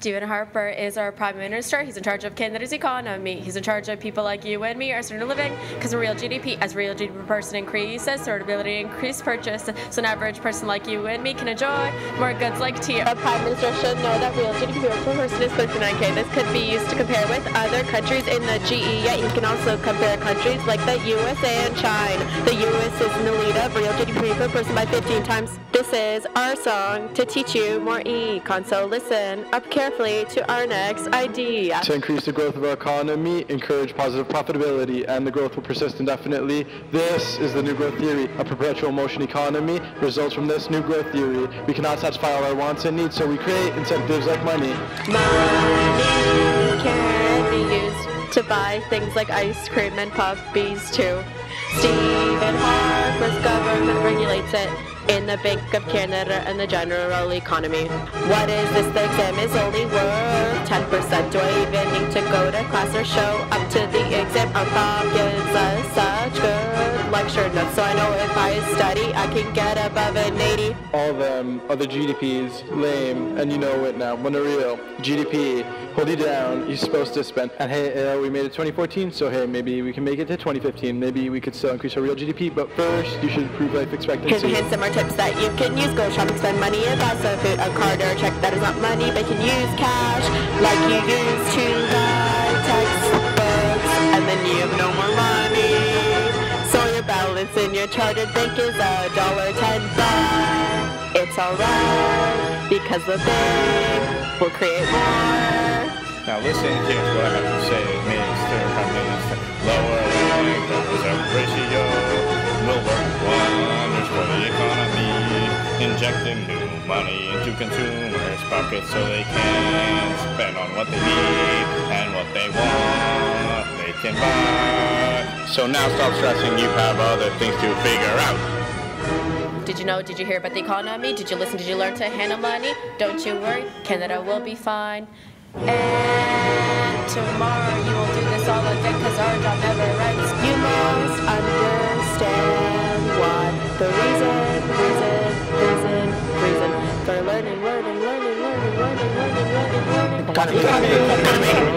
Stephen Harper is our Prime Minister. He's in charge of Canada's economy. He's in charge of people like you and me, our standard of living, because real GDP, as real GDP per person increases, our ability to increase purchase, so an average person like you and me can enjoy more goods like tea. Our Prime Minister should know that real GDP per person is 39K. This could be used to compare with other countries in the G8. You can also compare countries like the USA and China. The US is in the lead of real GDP per person by 15 times. This is our song to teach you more econ, so listen up carefully to our next idea. To increase the growth of our economy, encourage positive profitability, and the growth will persist indefinitely. This is the new growth theory. A perpetual motion economy results from this new growth theory. We cannot satisfy all our wants and needs, so we create incentives like money. Money can be used to buy things like ice cream and puppies too. Stephen Harper's government regulates it in the Bank of Canada and the general economy. What is this? The exam is only worth 10%. Do I even need to go to class or show up to the exam? Our prof gives us such good lecture notes, so I know if I study, I can get above an 80. All them other GDPs, lame, and you know it now. When a real GDP, hold you down, you're supposed to spend. And hey, we made it 2014, so hey, maybe we can make it to 2015. Maybe we could still increase our real GDP, but first, you should improve life expectancy. Here's some more tips that you can use. Go shopping, spend money, and buy some food. A card or a check that is not money, but you can use cash like you use to buy textbooks. And then you have no more money, so your balance in your chartered bank is $1.10. It's alright, because the bank will create more. Now listen, here's what I have to say, Mr. Cummins. Lowering the reserve ratio will work wonders for the economy. Injecting new money into consumers' pockets so they can spend on what they need and what they want, they can buy. So now stop stressing, you have other things to figure out. Did you know, did you hear about the economy? Did you listen, did you learn to handle money? Don't you worry, Canada will be fine. And tomorrow you will do this all again, because our job never ends. You must understand what the reason for learning.